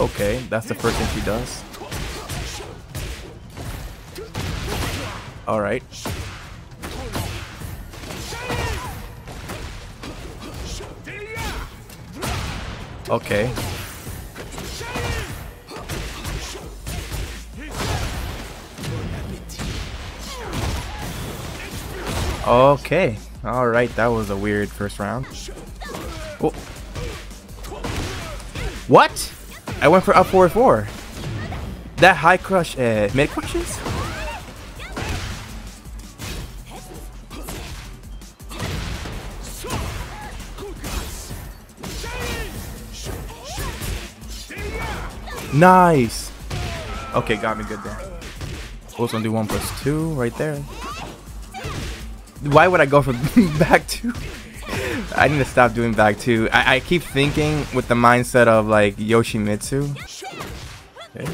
Okay, that's the first thing she does. Alright. Okay. Okay. Alright, that was a weird first round. Oh. What? I went for up 4-4. That high crush mid crushes? Nice! Okay, got me good there. Also do 1+2 right there. Why would I go for back two? I need to stop doing back two. I keep thinking with the mindset of like Yoshimitsu. Okay.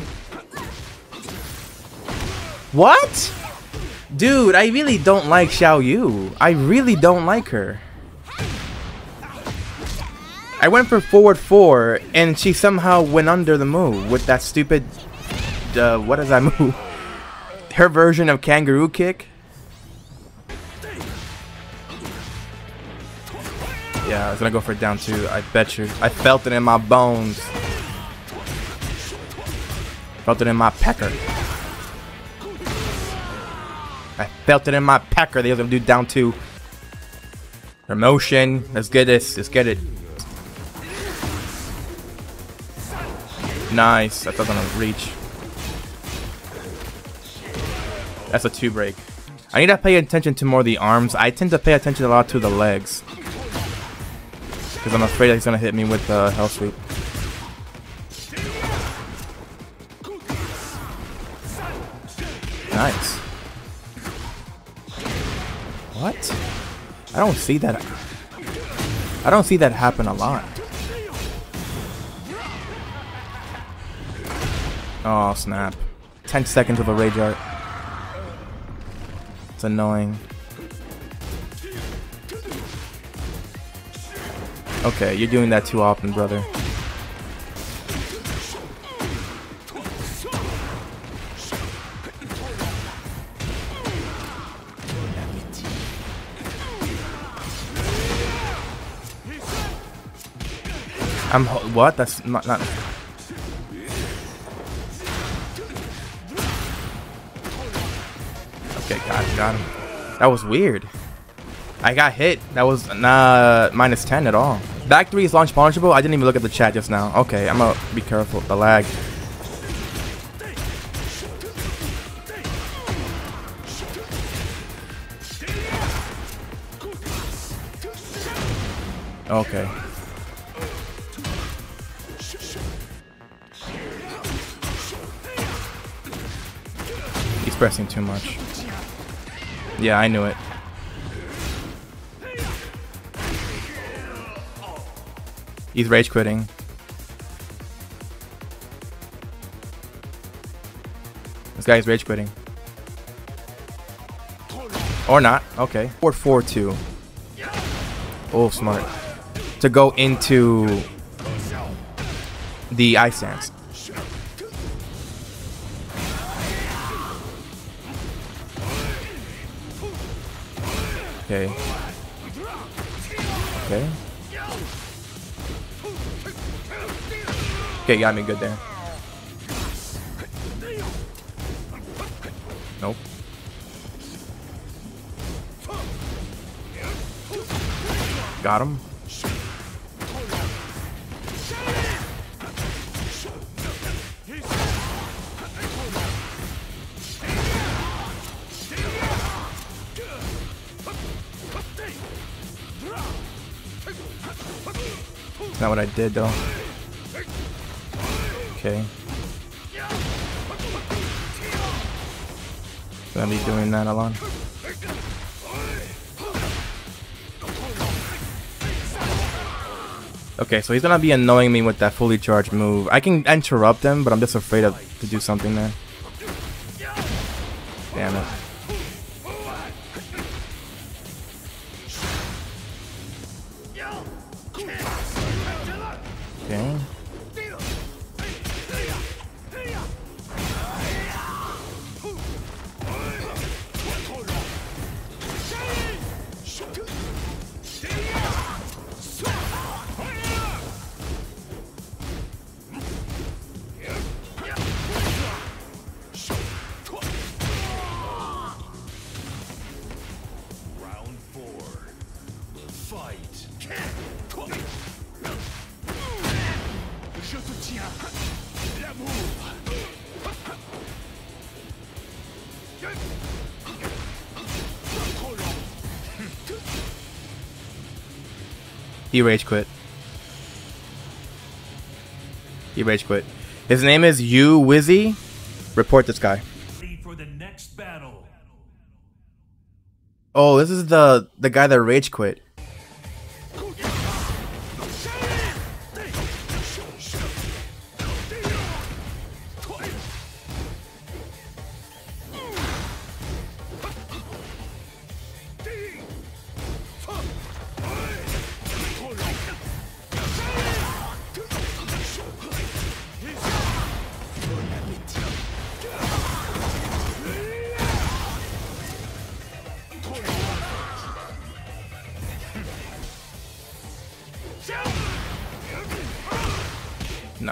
What? Dude, I really don't like Xiaoyu. I really don't like her. I went for forward 4 and she somehow went under the move with that stupid... what is that move? Her version of kangaroo kick. Yeah, I was gonna go for down 2, I bet you. I felt it in my bones. Felt it in my pecker. I felt it in my pecker. They was gonna do down 2. Promotion. Let's get this. Let's get it. Nice. I thought I was gonna reach. That's a 2 break. I need to pay attention to more of the arms. I tend to pay attention a lot to the legs. Because I'm afraid he's gonna hit me with the hell sweep. Nice. What? I don't see that. I don't see that happen a lot. Oh snap. 10 seconds of a rage art. It's annoying. Okay, you're doing that too often, brother. I'm what? That's not. Okay, got him. That was weird. I got hit. That was not -10 at all. Back 3 is launch punishable. I didn't even look at the chat just now. Okay, I'm gonna be careful. The lag. Okay. He's pressing too much. Yeah, I knew it. He's rage quitting. This guy is rage quitting. Or not. Okay. 4-4-2. Oh, smart. To go into the ice dance. Okay. Okay. Okay, got me good there. Nope. Got him. That's not what I did though. Okay. Gonna be doing that a lot. Okay, so he's gonna be annoying me with that fully charged move. I can interrupt him, but I'm just afraid to do something there. Damn it. Okay. He rage quit. He rage quit. His name is U Wizzy. Report this guy. For the next battle. Oh, this is the guy that rage quit.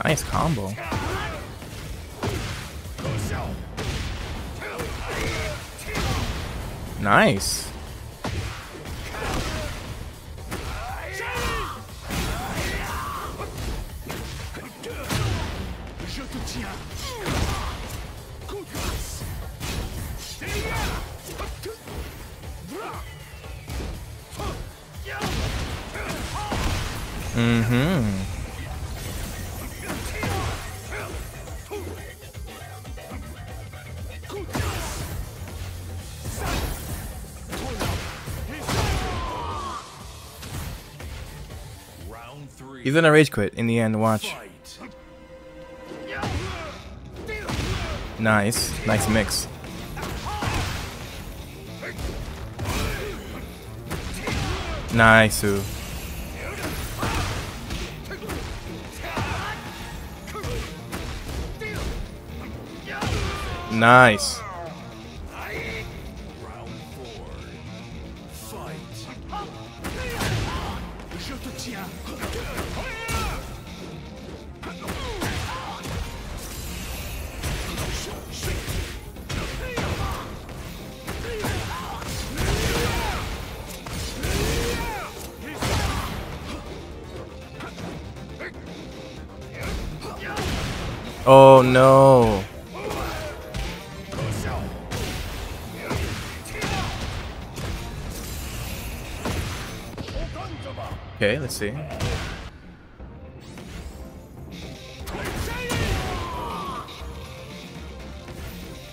Nice combo. Nice. Mm-hmm. He's gonna rage quit in the end, watch. Nice. Nice mix. Nice. Nice. Oh no. Okay, let's see.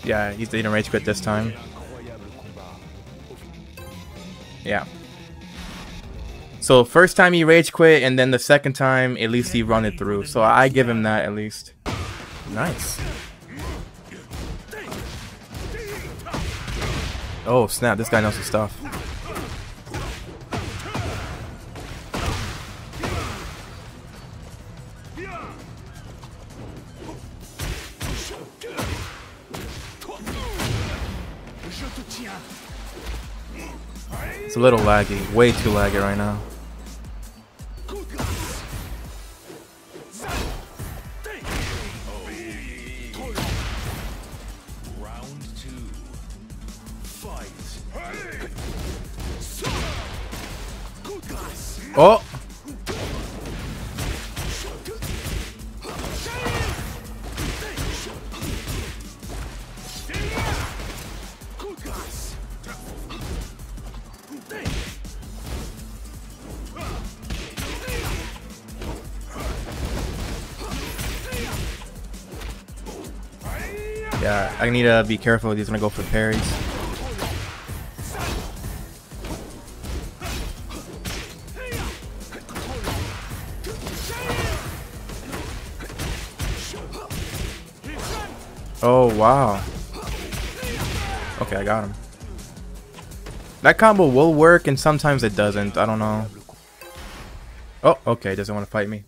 Yeah, he's didn't rage quit this time. Yeah. So first time he rage quit, and then the second time at least he run it through. So I give him that at least. Nice. Oh snap, this guy knows his stuff. It's a little laggy, way too laggy right now. Oh! Yeah, I need to be careful. He's gonna go for parries. Oh wow. Okay, I got him. That combo will work and sometimes it doesn't. I don't know. Oh, okay, he doesn't want to fight me.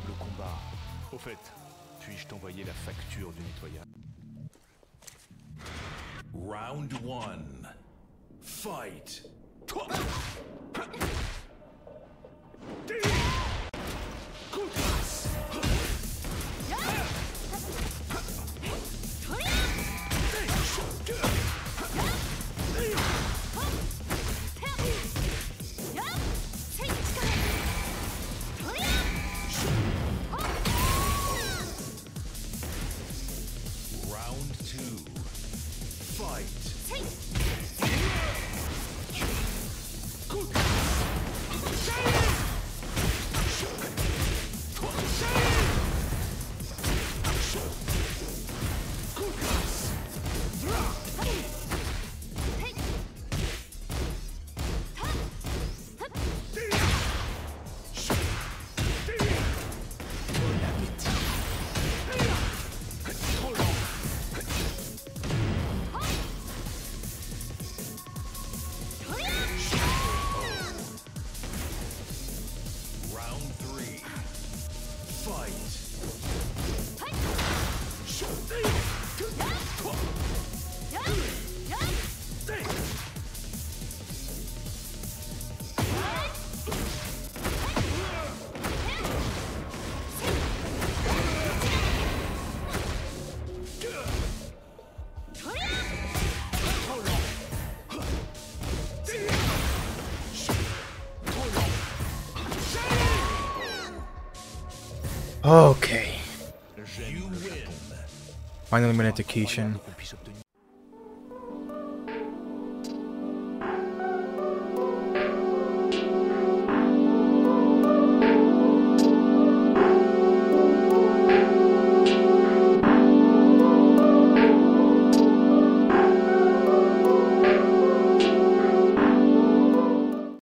véritable combat. Au fait, puis-je t'envoyer la facture du nettoyage? Round 1. Fight. Okay. Final minute education.